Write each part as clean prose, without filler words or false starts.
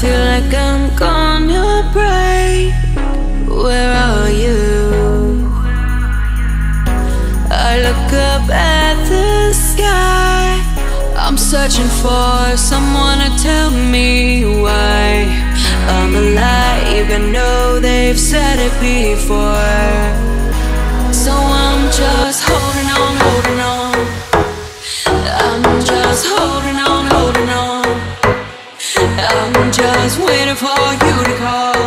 feel like I'm gonna break. Where are you? I look up at the sky. I'm searching for someone to tell me why I'm alive. I know they've said it before, so I'm just holding on, holding on. I'm just holding on, holding on. I'm just waiting for you to call.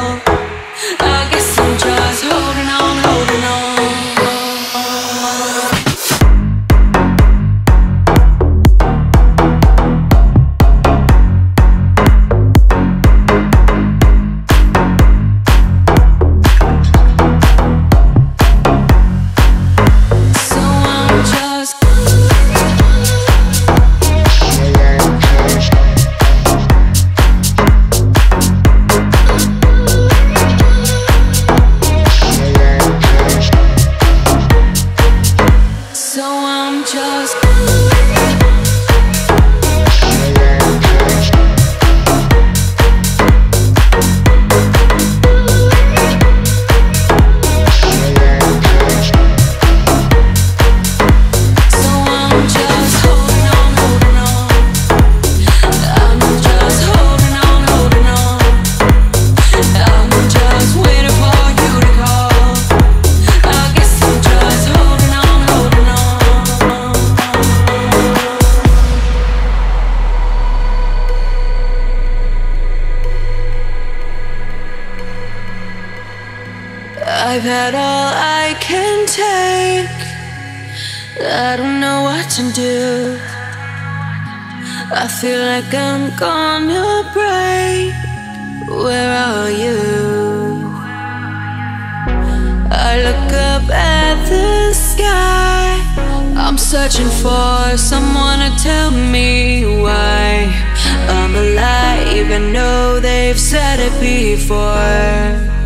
I guess I'm just holding on, holding on. I've had all I can take. I don't know what to do. I feel like I'm gonna break. Where are you? I look up at the sky. I'm searching for someone to tell me why I'm alive. I know they've said it before.